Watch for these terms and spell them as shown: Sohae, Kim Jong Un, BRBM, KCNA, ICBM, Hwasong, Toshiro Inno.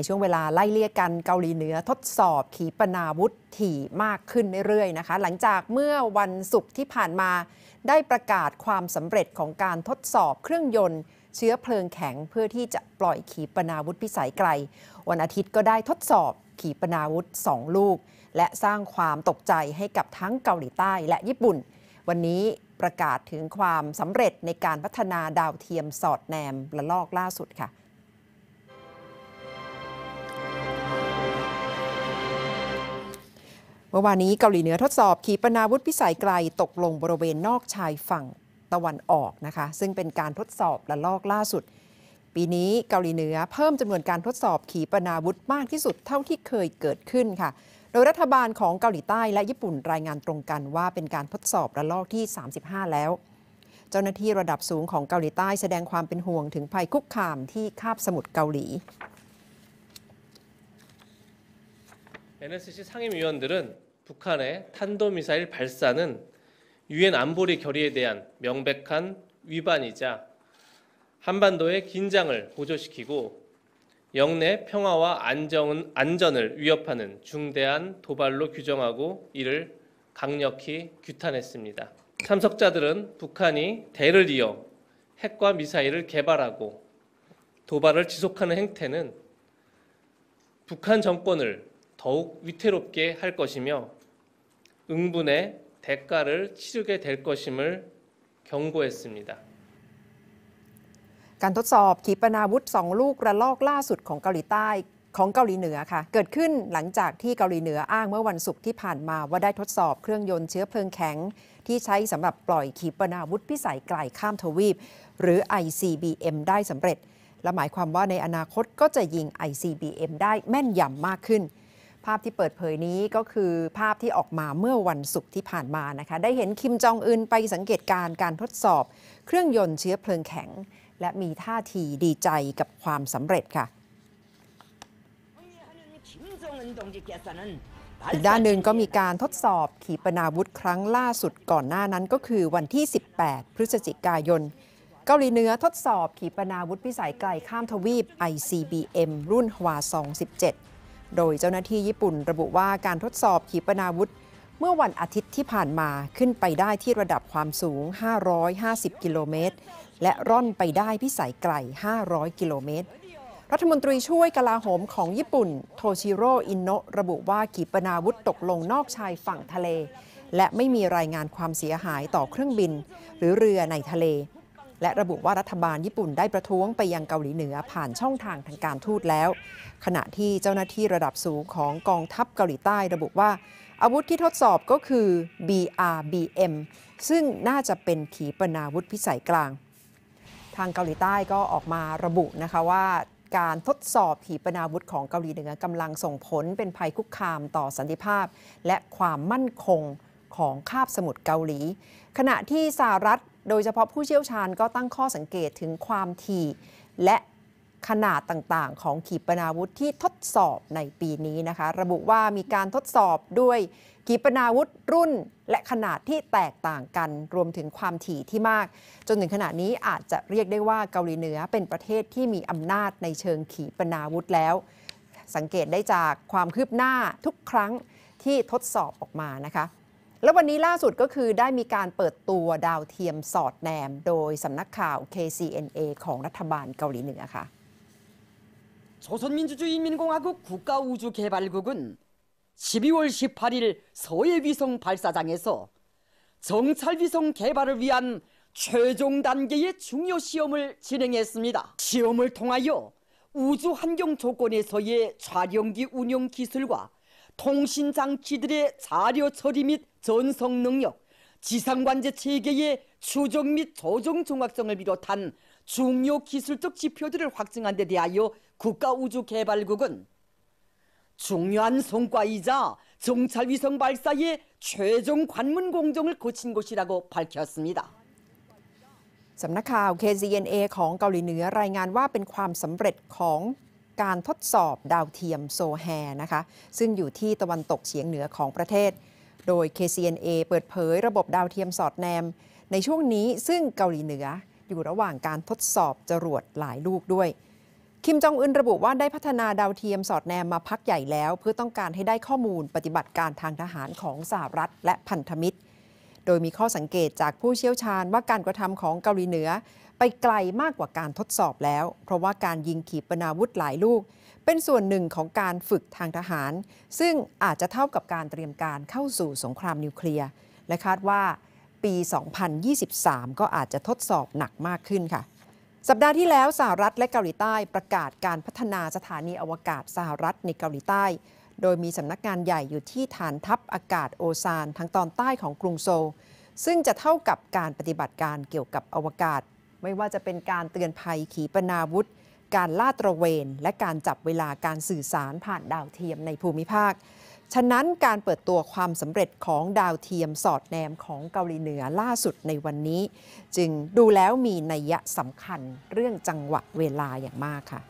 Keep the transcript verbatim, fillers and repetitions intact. ในช่วงเวลาไล่เลี่ยกันเกาหลีเหนือทดสอบขีปนาวุธถี่มากขึ้นเรื่อยๆนะคะหลังจากเมื่อวันศุกร์ที่ผ่านมาได้ประกาศความสำเร็จของการทดสอบเครื่องยนต์เชื้อเพลิงแข็งเพื่อที่จะปล่อยขีปนาวุธพิสัยไกลวันอาทิตย์ก็ได้ทดสอบขีปนาวุธสองลูกและสร้างความตกใจให้กับทั้งเกาหลีใต้และญี่ปุ่นวันนี้ประกาศถึงความสำเร็จในการพัฒนาดาวเทียมสอดแนมระลอกล่าสุดค่ะเมื่อวานนี้เกาหลีเหนือทดสอบขีปนาวุธพิสัยไกลตกลงบริเวณนอกชายฝั่งตะวันออกนะคะซึ่งเป็นการทดสอบระลอกล่าสุดปีนี้เกาหลีเหนือเพิ่มจำนวนการทดสอบขีปนาวุธมากที่สุดเท่าที่เคยเกิดขึ้นค่ะโดยรัฐบาลของเกาหลีใต้และญี่ปุ่นรายงานตรงกันว่าเป็นการทดสอบระลอกที่สามสิบห้าแล้วเจ้าหน้าที่ระดับสูงของเกาหลีใต้แสดงความเป็นห่วงถึงภัยคุกคามที่คาบสมุทรเกาหลี เอ็น เอสซี 상임위원들은북한의탄도미사일발사는유엔 안보리 결의에 대한 명백한 위반이자 한반도의 긴장을 고조시키고 영내 평화와 안정은, 안전을 위협하는 중대한 도발로 규정하고 이를 강력히 규탄했습니다. 참석자들은 북한이 대를 이어 핵과 미사일을 개발하고 도발을 지속하는 행태는 북한 정권을 더욱 위태롭게 할 것이며 응분의 대가를치르게될것임을경고했습니다การทดสอบขีปนาวุธสองลูกระลอกล่าสุดของเกาหลีใต้ของเกาหลีเหนือค่ะเกิดขึ้นหลังจากที่เกาหลีเหนืออ้างเมื่อวันศุกร์ที่ผ่านมาว่าได้ทดสอบเครื่องยนต์เชื้อเพลิงแข็งที่ใช้สำหรับปล่อยขีปนาวุธพิสัยไกลข้ามทวีปหรือ ไอ ซี บี เอ็ม ได้สำเร็จและหมายความว่าในอนาคตก็จะยิง ไอ ซี บี เอ็ม ได้แม่นยำมากขึ้นภาพที่เปิดเผยนี้ก็คือภาพที่ออกมาเมื่อวันศุกร์ที่ผ่านมานะคะได้เห็นคิมจองอึนไปสังเกตการการทดสอบเครื่องยนต์เชื้อเพลิงแข็งและมีท่าทีดีใจกับความสำเร็จค่ะอีกด้านหนึ่งก็มีการทดสอบขีปนาวุธครั้งล่าสุดก่อนหน้านั้นก็คือวันที่สิบแปดพฤศจิกายนเกาหลีเหนือทดสอบขีปนาวุธพิสัยไกลข้ามทวีป ไอ ซี บี เอ็ม รุ่นฮวาซองสิบเจ็ดโดยเจ้าหน้าที่ญี่ปุ่นระบุว่าการทดสอบขีปนาวุธเมื่อวันอาทิตย์ที่ผ่านมาขึ้นไปได้ที่ระดับความสูงห้าร้อยห้าสิบกิโลเมตรและร่อนไปได้พิสัยไกลห้าร้อยกิโลเมตรรัฐมนตรีช่วยกลาโหมของญี่ปุ่นโทชิโร่อินโนะระบุว่าขีปนาวุธตกลงนอกชายฝั่งทะเลและไม่มีรายงานความเสียหายต่อเครื่องบินหรือเรือในทะเลและระบุว่ารัฐบาลญี่ปุ่นได้ประท้วงไปยังเกาหลีเหนือผ่านช่องทางทางการทูตแล้วขณะที่เจ้าหน้าที่ระดับสูงของกองทัพเกาหลีใต้ระบุว่าอาวุธที่ทดสอบก็คือ บี อาร์ บี เอ็ม ซึ่งน่าจะเป็นขีปนาวุธพิสัยกลางทางเกาหลีใต้ก็ออกมาระบุนะคะว่าการทดสอบขีปนาวุธของเกาหลีเหนือกำลังส่งผลเป็นภัยคุกคามต่อสันติภาพและความมั่นคงของคาบสมุทรเกาหลีขณะที่สหรัฐโดยเฉพาะผู้เชี่ยวชาญก็ตั้งข้อสังเกตถึงความถี่และขนาดต่างๆของขีปนาวุธที่ทดสอบในปีนี้นะคะระบุว่ามีการทดสอบด้วยขีปนาวุธรุ่นและขนาดที่แตกต่างกันรวมถึงความถี่ที่มากจนถึงขณะนี้อาจจะเรียกได้ว่าเกาหลีเหนือเป็นประเทศที่มีอำนาจในเชิงขีปนาวุธแล้วสังเกตได้จากความคืบหน้าทุกครั้งที่ทดสอบออกมานะคะและวันนี้ล่าสุดก็คือได้มีการเปิดตัวดาวเทียมสอดแนมโดยสำนักข่าว เค ซี เอ็น เอ ของรัฐบาลเกาหลีเหนือค่ะ조선민주주의인민공화국국가우주개발국은 십이월 십팔일 서해위성발사장에서정찰위성개발을위한최종단계의중요시험을진행했습니다시험을통하여우주환경조건에서의촬영기운영기술과통신장치들의 자료 처리 및전송 능력, 지상 관제 체계의 추정 및 조정 정확성을 비롯한 중요 기술적 지표들을 확증한 데 대하여 국가우주개발국은 중요한 성과이자 정찰위성 발사의 최종 관문 공정을 거친 것이라고 밝혔습니다.สำนักข่าว เค ซี เอ็น เอ ของเกาหลีเหนือรายงานว่าเป็นความสำเร็จของการทดสอบดาวเทียมโซแฮนะคะซึ่งอยู่ที่ตะวันตกเฉียงเหนือของประเทศโดย เค ซี เอ็น เอ เปิดเผยระบบดาวเทียมสอดแนมในช่วงนี้ซึ่งเกาหลีเหนืออยู่ระหว่างการทดสอบจรวดหลายลูกด้วย คิมจองอึนระบุว่าได้พัฒนาดาวเทียมสอดแนมมาพักใหญ่แล้วเพื่อต้องการให้ได้ข้อมูลปฏิบัติการทางทหารของสหรัฐและพันธมิตรโดยมีข้อสังเกตจากผู้เชี่ยวชาญว่าการกระทำของเกาหลีเหนือไปไกลมากกว่าการทดสอบแล้วเพราะว่าการยิงขีปนาวุธหลายลูกเป็นส่วนหนึ่งของการฝึกทางทหารซึ่งอาจจะเท่ากับการเตรียมการเข้าสู่สงครามนิวเคลียร์และคาดว่าปี สองพันยี่สิบสาม ก็อาจจะทดสอบหนักมากขึ้นค่ะสัปดาห์ที่แล้วสหรัฐและเกาหลีใต้ประกาศการพัฒนาสถานีอวกาศสหรัฐในเกาหลีใต้โดยมีสำนักงานใหญ่อยู่ที่ฐานทัพอากาศโอซานทางตอนใต้ของกรุงโซลซึ่งจะเท่ากับการปฏิบัติการเกี่ยวกับอวกาศไม่ว่าจะเป็นการเตือนภัยขีปนาวุธการลาดตระเวนและการจับเวลาการสื่อสารผ่านดาวเทียมในภูมิภาคฉะนั้นการเปิดตัวความสำเร็จของดาวเทียมสอดแนมของเกาหลีเหนือล่าสุดในวันนี้จึงดูแล้วมีนัยสำคัญเรื่องจังหวะเวลาอย่างมากค่ะ